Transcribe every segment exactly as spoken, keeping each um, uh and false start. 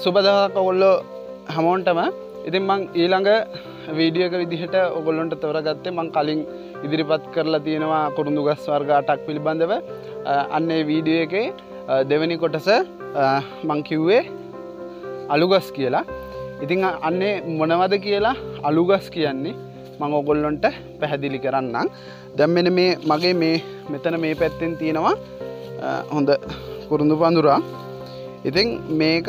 सुबह हमोंटम ඉතින් මං ඊළඟ වීඩියෝ එක විදිහට ඔයගොල්ලන්ට තෝරාගත්තේ මං කලින් ඉදිරිපත් කරලා තියෙනවා කුරුඳුගස් වර්ග අටක් පිළිබඳව. අන්න ඒ වීඩියෝ එකේ දෙවෙනි කොටස මං කිව්වේ අලුගස් කියලා. ඉතින් අන්නේ මොනවද කියලා අලුගස් කියන්නේ මම ඔයගොල්ලන්ට පැහැදිලි කරන්නම්. දැන් මෙන්න මේ මගේ මේ මෙතන මේ පැත්තෙන් තියෙනවා හොඳ කුරුඳු පඳුරක්. ඉතින් මේක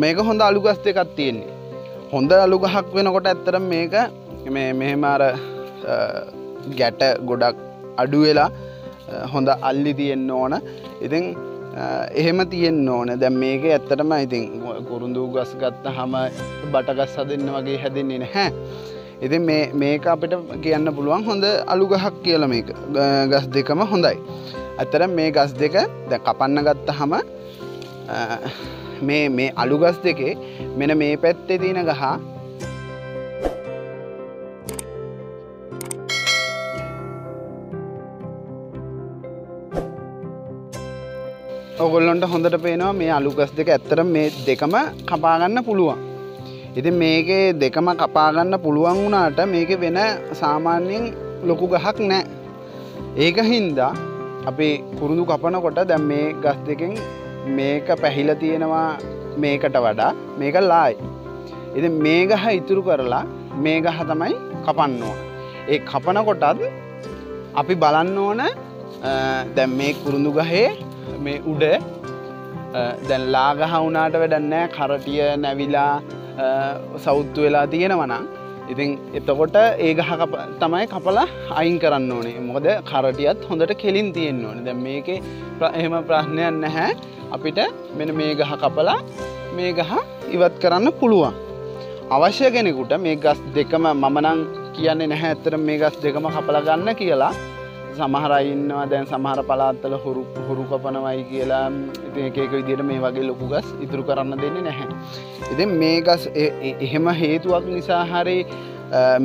මේක හොඳ අලුගස් දෙකක් තියෙන්නේ. හොඳ අලුගහක් වෙනකොට ඇත්තටම මේක මේ මෙහෙම අර ගැට ගොඩක් අඩු වෙලා හොඳ අල්ලි තියෙන්න ඕන. ඉතින් එහෙම තියෙන්න ඕන. දැන් මේක ඇත්තටම ඉතින් කුරුඳු ගස් ගත්තාම බටගස් හදන්න වගේ හැදෙන්නේ නැහැ. ඉතින් මේ මේක අපිට කියන්න පුළුවන් හොඳ අලුගහක් කියලා. මේක ගස් දෙකම හොඳයි. ඇත්තටම මේ ගස් දෙක දැන් කපන්න ගත්තාම මේ මේ අලුගස් දෙකේ මෙන්න මේ පැත්තේ තියෙන ගහ ඔයගොල්ලන්ට හොඳට පේනවා. මේ අලුගස් දෙක ඇත්තටම මේ දෙකම කපා ගන්න පුළුවන්. ඉතින් මේකේ දෙකම කපා ගන්න පුළුවන් වුණාට මේකේ වෙන සාමාන්‍යයෙන් ලොකු ගහක් නැහැ. ඒක හින්දා අපි කුරුඳු කපනකොට දැන් මේ ගස් දෙකෙන් මේක පැහිලා තියෙනවා මේකට වඩා මේක ලායි. ඉතින් මේ ගහ ඉතුරු කරලා මේ ගහ තමයි කපන්න ඕන. ඒ කපන කොටත් අපි බලන්න ඕන දැන් මේ කුරුඳු ගහේ මේ උඩ දැන් ලා ගහ වුණාට වැඩක් නැහැ. කරටිය නැවිලා සවුත්තු වෙලා තියෙනවා නම් ඉතින් එතකොට ඒ ගහ තමයි කපලා අයින් කරන්න ඕනේ. මොකද කරටියත් හොඳට කෙලින් තියෙන්න ඕනේ. දැන් මේකේ එහෙම ප්‍රශ්නයක් නැහැ. අපිට මෙන්න මේ ගහ කපලා මේ ගහ ඉවත් කරන්න පුළුවන්. අවශ්‍ය කෙනෙකුට මේ ගස් දෙකම මම නම් කියන්නේ නැහැ ඇත්තටම මේ ගස් දෙකම කපලා ගන්න කියලා. සමහර අය ඉන්නවා දැන් සමහර පළාත්වල හුරු හුරු කපනවායි කියලා. ඉතින් එක එක විදිහට මේ වගේ ලොකු ගස් ඉතුරු කරන්න දෙන්නේ නැහැ. ඉතින් මේ ගස් එහෙම හේතුවක් නිසා හරි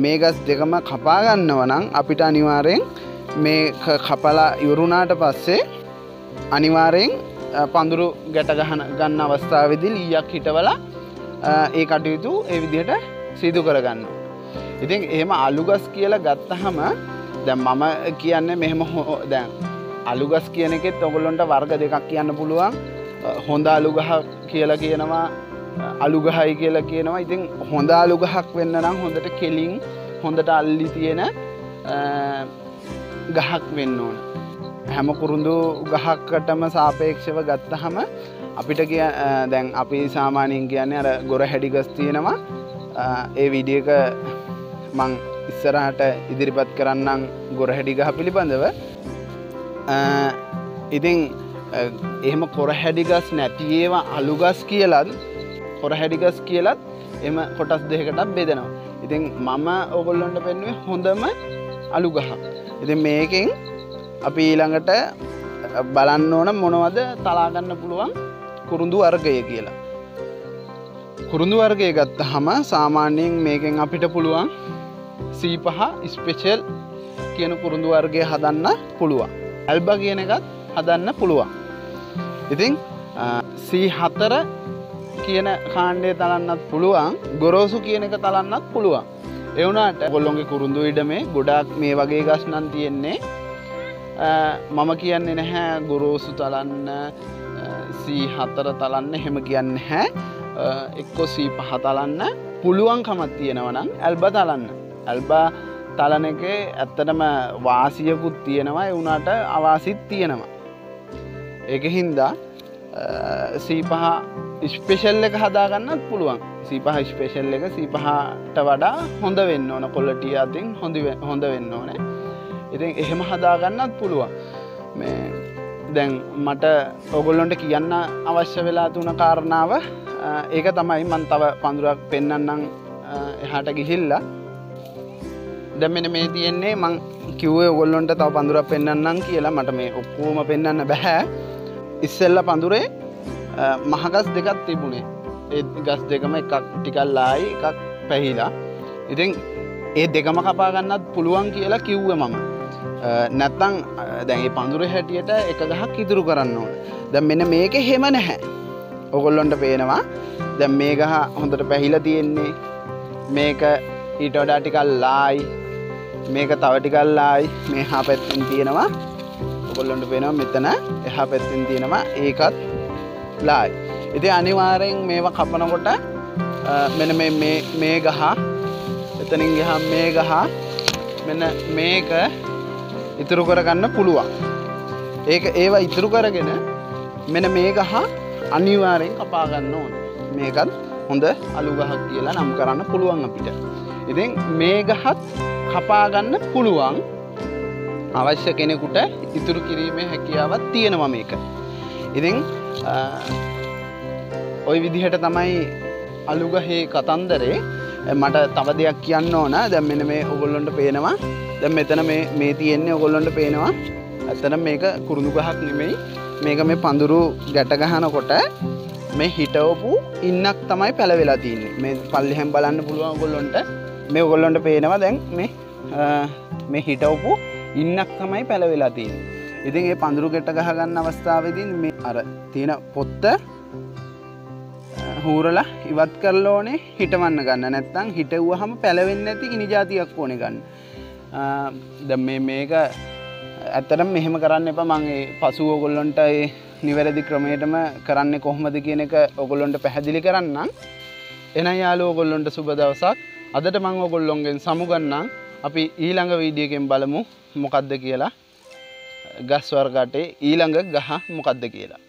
මේ ගස් දෙකම කපා ගන්නවා නම් අපිට අනිවාර්යෙන් මේ කපලා ඉවරුණාට පස්සේ අනිවාර්යෙන් පඳුරු ගැට ගහන ගන්න අවස්ථාවේදී ලීයක් හිටවලා ඒ කටයුතු ඒ විදිහට සිදු කරගන්න. ඉතින් එහෙම අලුගස් කියලා ගත්තාම දැන් මම කියන්නේ මෙහෙම දැන් අලුගස් කියන එකෙත් ඔයගොල්ලන්ට වර්ග දෙකක් කියන්න පුළුවන්. හොඳ අලුගහ කියලා කියනවා අලුගහයි කියලා කියනවා. ඉතින් හොඳ අලුගහක් වෙන්න නම් හොඳට කෙලින් හොඳට අල්ලි තියෙන ගහක් වෙන්න ඕන. හැම කුරුඳු ගහකටම සාපේක්ෂව ගත්තහම අපිට කිය දැන් අපි සාමාන්‍යයෙන් කියන්නේ අර ගොර හැඩි ගස් තියෙනවා. ඒ වීඩියෝ එක මම ඉස්සරහට ඉදිරිපත් කරන්නම් ගොර හැඩි ගහ පිළිබඳව. ඉතින් එහෙම කොර හැඩි ගස් නැති ඒවා අලු ගස් කියලත් කොර හැඩි ගස් කියලත් එහෙම කොටස් දෙකකට බෙදෙනවා. ඉතින් මම ඕගොල්ලන්ට පෙන්වන්නේ හොඳම අලු ගහ. ඉතින් මේකෙන් අපි ඊළඟට බලන්න ඕන මොනවද තලා ගන්න පුළුවන් කුරුඳු වර්ගය කියලා. කුරුඳු වර්ගය ගත්තාම සාමාන්‍යයෙන් මේකෙන් අපිට පුළුවන් සීපහ ස්පෙෂල් කියන කුරුඳු වර්ගය හදන්න පුළුවන්. ඇල්බා කියන එකත් හදන්න පුළුවන්. ඉතින් සී හතර කියන කාණ්ඩය තලන්නත් පුළුවන්. ගොරෝසු කියන එක තලන්නත් පුළුවන්. ඒ වුණාට ඔයගොල්ලෝගේ කුරුඳු ඉඩමේ ගොඩාක් මේ වගේ ගස් නම් තියෙන්නේ. මම කියන්නේ නැහැ ගොරෝසු තලන්න සී හතර තලන්න එහෙම කියන්නේ නැහැ. එක්කෝ සී පහ තලන්න පුළුවන්කමක් තියෙනවා නම් ඇල්බා තලන්න. ඇල්බා තලන එකේ ඇත්තටම වාසියකුත් තියෙනවා. ඒ වුණාට අවාසිත් තියෙනවා. ඒකෙහිඳ සී පහ ස්පෙෂල් එක හදාගන්නත් පුළුවන්. සී පහ ස්පෙෂල් එක සී පහට වඩා හොඳ වෙන්න ඕන. ක්වොලිටි අතින් හොඳ හොඳ වෙන්න ඕනේ. ඉතින් එහෙම හදාගන්නත් පුළුවන්. මේ දැන් මට ඔයගොල්ලන්ට කියන්න අවශ්‍ය වෙලා තුන කාරණාව ඒක තමයි. මම තව පඳුරක් පෙන්වන්නම් එහාට ගිහිල්ලා. දැන් මෙන්න මේ තියෙන්නේ මම කිව්වේ ඔයගොල්ලන්ට තව පඳුරක් පෙන්වන්නම් කියලා. මට මේ ඔක්කොම පෙන්වන්න බෑ. ඉස්සෙල්ලා පඳුරේ මහගස් දෙකක් තිබුණේ. ඒ ගස් දෙකම එකක් ටිකක් ලායි එකක් පැහිලා. ඉතින් ඒ දෙකම කපා ගන්නත් පුළුවන් කියලා කිව්වේ මම. නැත්තම් දැන් මේ පඳුරේ හැටියට එක ගහක් ඉදිරි කරන්න ඕන. දැන් මෙන්න මේකේ හැම නැහැ. ඔයගොල්ලන්ට පේනවා දැන් මේ ගහ හොඳට පැහිලා තියෙන්නේ. මේක ඊට වඩා ටිකක් ලායි. මේක තව ටිකක් ලායි. මේ හා පැත්තෙන් තියෙනවා. ඔයගොල්ලන්ට පේනවා මෙතන එහා පැත්තෙන් තියෙනවා ඒකත් ලායි. ඉතින් අනිවාර්යෙන් මේවා කපනකොට මෙන්න මේ මේ මේ ගහ එතනින් ගියාම මේ ගහ මෙන්න මේක ඉතුරු කරගන්න පුළුවන්. ඒක ඒව ඉතුරු කරගෙන මෙන්න මේ ගහ අනිවාර්යෙන් කපා ගන්න ඕනේ. මේකත් හොඳ අලු ගහක් කියලා නම් කරන්න පුළුවන් අපිට. ඉතින් මේ ගහත් කපා ගන්න පුළුවන්. අවශ්‍ය කෙනෙකුට ඉතුරු කිරීමේ හැකියාවක් තියෙනවා මේක. ඉතින් ওই විදිහට තමයි අලු ගහේ කතන්දරේ. මට තව දෙයක් කියන්න ඕන. දැන් මෙන්න මේ ඔයගොල්ලන්ට පේනවා. දැන් මෙතන මේ මේ තියෙන්නේ ඔයගොල්ලන්ට පේනවා. ඇත්තටම මේක කුරුඳු ගහක් නෙමෙයි. මේක මේ පඳුරු ගැට ගන්නකොට මේ හිටවපු ඉන්නක් තමයි පැලවිලා තින්නේ. මේ පල්ලෙහෙන් බලන්න පුළුවන් ඔයගොල්ලන්ට. මේ ඔයගොල්ලන්ට පේනවා දැන් මේ මේ හිටවපු ඉන්නක් තමයි පැලවිලා තින්නේ. ඉතින් මේ පඳුරු ගැට ගහ ගන්න අවස්ථාවේදී මේ අර තියෙන පොත්ත හූරලා ඉවත් කරලා ඕනේ හිටවන්න ගන්න. නැත්නම් හිටවුවහම පැලවෙන්නේ නැති කිනි જાතියක් ඕනේ ගන්න. දැන් මේ මේක ඇත්තටම මෙහෙම කරන්න එපා. මම ඒ පසුව ඔයගොල්ලන්ට ඒ නිවැරදි ක්‍රමයටම කරන්නේ කොහොමද කියන එක ඔයගොල්ලන්ට පැහැදිලි කරන්නම්. එහෙනම් යාළුවෝ ඔයගොල්ලන්ට සුබ දවසක්. අදට මම ඔයගොල්ලොන්ගෙන් සමුගන්නම්. අපි ඊළඟ වීඩියෝ එකෙන් බලමු මොකද්ද කියලා. ගස් වර්ග අටේ ඊළඟ ගහ මොකද්ද කියලා.